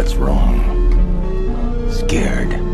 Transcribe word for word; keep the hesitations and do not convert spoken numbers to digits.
what's wrong. Scared.